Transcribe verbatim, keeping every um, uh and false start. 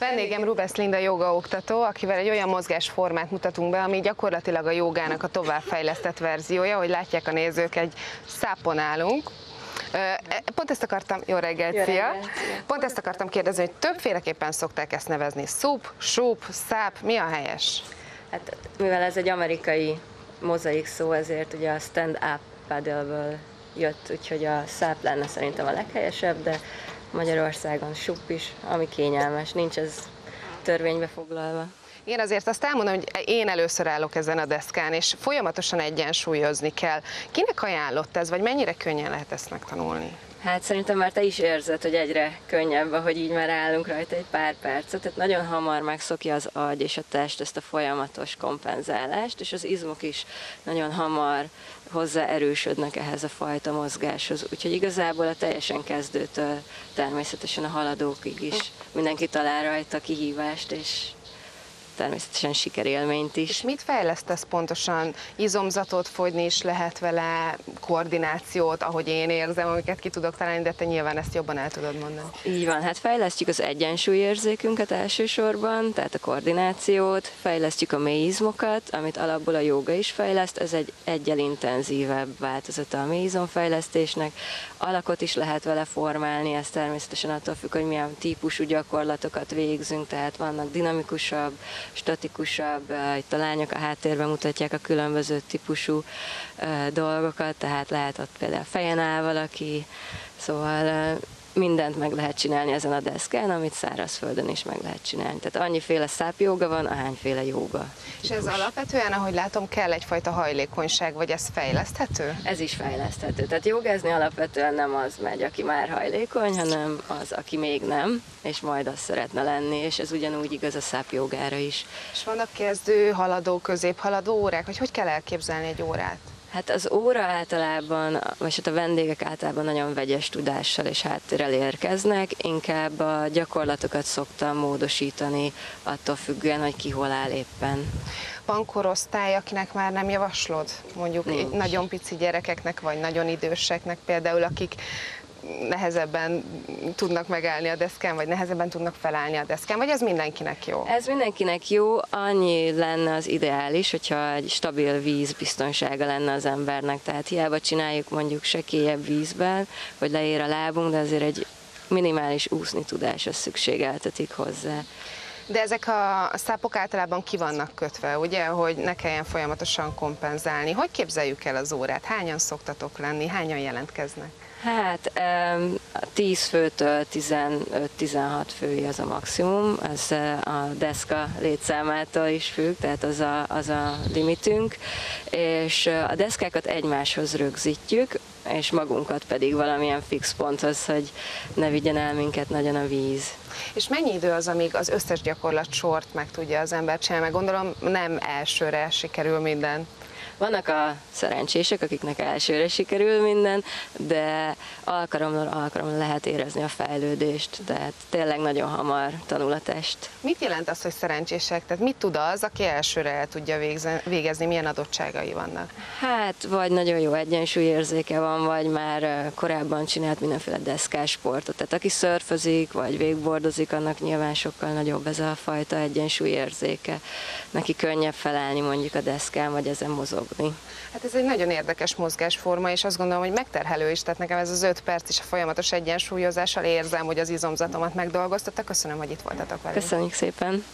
Vendégem Rubesch Linda jogaoktató, akivel egy olyan mozgásformát mutatunk be, ami gyakorlatilag a jogának a továbbfejlesztett verziója, hogy látják a nézők, egy szápon állunk. Pont ezt akartam, jó reggelt, jó reggelt, szia. Pont ezt akartam kérdezni, hogy többféleképpen szokták ezt nevezni. Sup, sup, száp, mi a helyes? Hát, mivel ez egy amerikai mozaik szó, ezért ugye a stand-up paddle-ből jött, úgyhogy a száp lenne szerintem a leghelyesebb, de Magyarországon sup is, ami kényelmes, nincs ez törvénybe foglalva. Én azért azt elmondom, hogy én először állok ezen a deszkán, és folyamatosan egyensúlyozni kell. Kinek ajánlott ez, vagy mennyire könnyen lehet ezt megtanulni? Hát szerintem már te is érzed, hogy egyre könnyebb, ahogy így már állunk rajta egy pár percet, tehát nagyon hamar megszokja az agy és a test ezt a folyamatos kompenzálást, és az izmok is nagyon hamar hozzáerősödnek ehhez a fajta mozgáshoz. Úgyhogy igazából a teljesen kezdőtől természetesen a haladókig is mindenki talál rajta kihívást, és természetesen sikerélményt is. És mit fejlesztesz pontosan? Izomzatot fogyni is lehet vele, koordinációt, ahogy én érzem, amiket ki tudok találni, de te nyilván ezt jobban el tudod mondani. Így van, hát fejlesztjük az egyensúlyérzékünket elsősorban, tehát a koordinációt, fejlesztjük a mély izmokat, amit alapból a jóga is fejleszt, ez egy egyel intenzívebb változata a mély izomfejlesztésnek. Alakot is lehet vele formálni, ez természetesen attól függ, hogy milyen típusú gyakorlatokat végzünk, tehát vannak dinamikusabb, statikusabb, itt a lányok a háttérben mutatják a különböző típusú dolgokat, tehát lehet ott például fejen áll valaki, szóval mindent meg lehet csinálni ezen a deszkán, amit szárazföldön is meg lehet csinálni. Tehát annyiféle sup-jóga van, ahányféle jóga. És ez alapvetően, ahogy látom, kell egyfajta hajlékonyság, vagy ez fejleszthető? Ez is fejleszthető. Tehát jogázni alapvetően nem az megy, aki már hajlékony, hanem az, aki még nem, és majd azt szeretne lenni, és ez ugyanúgy igaz a sup-jógára is. És vannak kezdő, haladó, középhaladó órák, hogy hogy kell elképzelni egy órát? Hát az óra általában, vagy hát a vendégek általában nagyon vegyes tudással és háttérrel érkeznek, inkább a gyakorlatokat szoktam módosítani, attól függően, hogy ki hol áll éppen. Van korosztály, akinek már nem javaslod? Mondjuk Nincs. nagyon pici gyerekeknek, vagy nagyon időseknek például, akik nehezebben tudnak megállni a deszkán, vagy nehezebben tudnak felállni a deszkán, vagy ez mindenkinek jó? Ez mindenkinek jó, annyi lenne az ideális, hogyha egy stabil víz biztonsága lenne az embernek, tehát hiába csináljuk mondjuk sekélyebb vízben, hogy leér a lábunk, de azért egy minimális úszni tudás az szükségeltetik hozzá. De ezek a szápok általában ki vannak kötve, ugye, hogy ne kelljen folyamatosan kompenzálni. Hogy képzeljük el az órát? Hányan szoktatok lenni? Hányan jelentkeznek? Hát tíz főtől tizenöt-tizenhat fői az a maximum, ez a deszka létszámától is függ, tehát az a, az a limitünk, és a deszkákat egymáshoz rögzítjük, és magunkat pedig valamilyen fix ponthoz, hogy ne vigyen el minket nagyon a víz. És mennyi idő az, amíg az összes gyakorlatsort meg tudja az ember csinálni? Meg gondolom, nem elsőre sikerül minden. Vannak a szerencsések, akiknek elsőre sikerül minden, de alkalomról alkalomra lehet érezni a fejlődést, tehát tényleg nagyon hamar tanul a test. Mit jelent az, hogy szerencsések? Tehát mit tud az, aki elsőre el tudja végezni, milyen adottságai vannak? Hát, vagy nagyon jó egyensúlyérzéke van, vagy már korábban csinált mindenféle deszkás sportot. Tehát aki szörfözik, vagy wakeboardozik, annak nyilván sokkal nagyobb ez a fajta egyensúlyérzéke. Neki könnyebb felállni mondjuk a deszkán, vagy ezen mozog. Hát ez egy nagyon érdekes mozgásforma, és azt gondolom, hogy megterhelő is, tehát nekem ez az öt perc is a folyamatos egyensúlyozással érzem, hogy az izomzatomat megdolgoztatta. Köszönöm, hogy itt voltatok velünk. Köszönjük szépen!